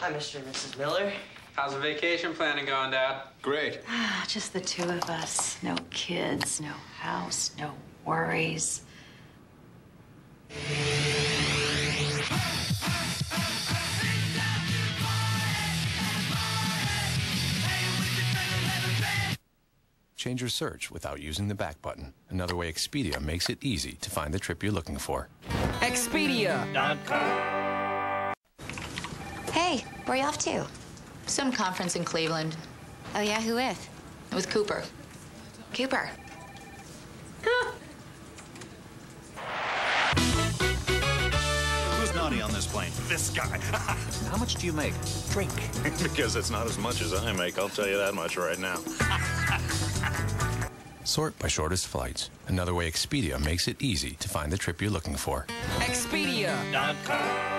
Hi, Mr. and Mrs. Miller. How's the vacation planning going, Dad? Great. Just the two of us. No kids, no house, no worries. Change your search without using the back button. Another way Expedia makes it easy to find the trip you're looking for. Expedia.com. Hey, where are you off to? Some conference in Cleveland. Oh, yeah? Who with? With Cooper. Cooper. Who's naughty on this plane? This guy. How much do you make? Drink. Because it's not as much as I make, I'll tell you that much right now. Sort by shortest flights. Another way Expedia makes it easy to find the trip you're looking for. Expedia.com.